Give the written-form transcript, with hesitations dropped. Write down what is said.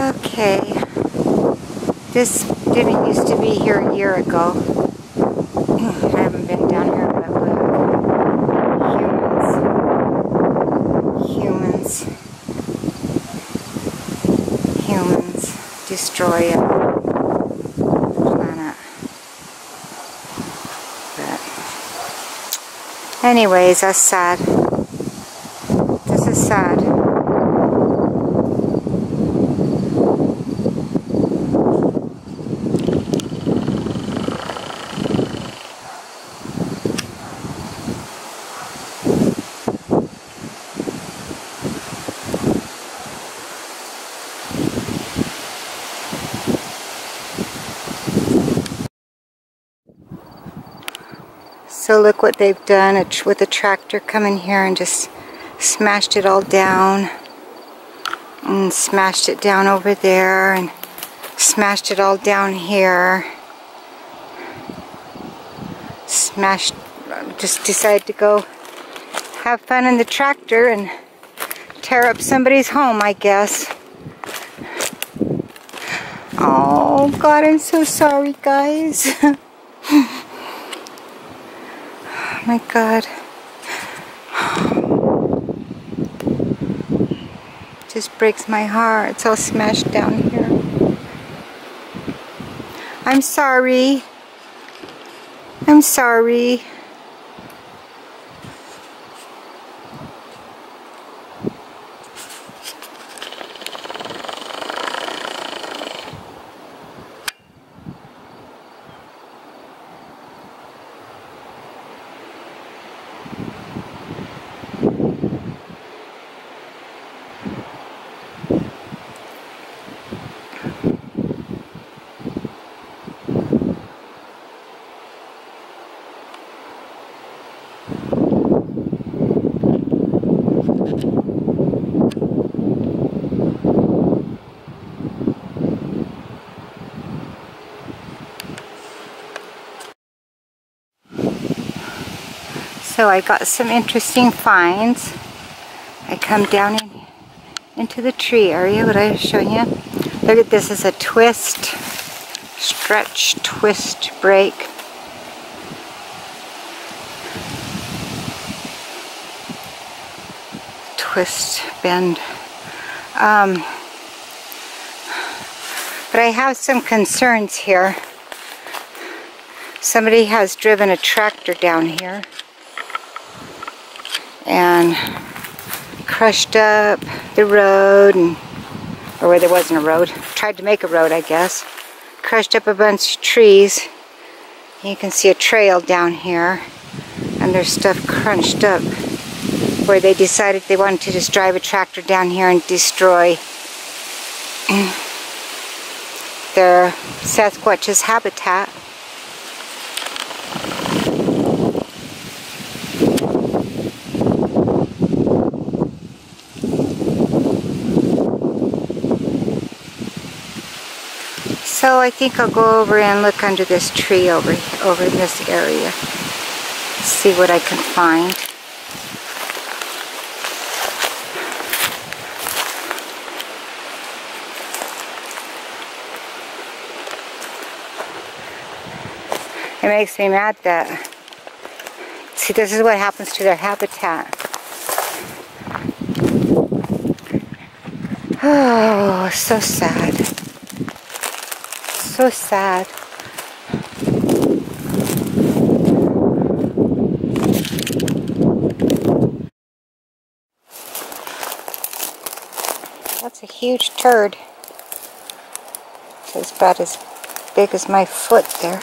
Okay. This didn't used to be here a year ago. I haven't been down here, but look. Humans destroy it. Anyways, that's sad. This is sad. So look what they've done with a tractor come in here and just smashed it all down, and smashed it down over there, and smashed it all down here. Smashed, just decided to go have fun in the tractor and tear up somebody's home, I guess. Oh God, I'm so sorry, guys. Oh my God. Just breaks my heart. It's all smashed down here. I'm sorry. I'm sorry. So I got some interesting finds. I come down into the tree area, what I was showing you. Look at this, is a twist, stretch, twist, break. Twist, bend. But I have some concerns here. Somebody has driven a tractor down here and crushed up the road, and, or where there wasn't a road, tried to make a road, I guess. Crushed up a bunch of trees. You can see a trail down here, and there's stuff crunched up where they decided they wanted to just drive a tractor down here and destroy their Sasquatch's habitat. So I think I'll go over and look under this tree over in this area. See what I can find. It makes me mad that, see, this is what happens to their habitat. Oh, so sad. So sad. That's a huge turd. It's about as big as my foot there.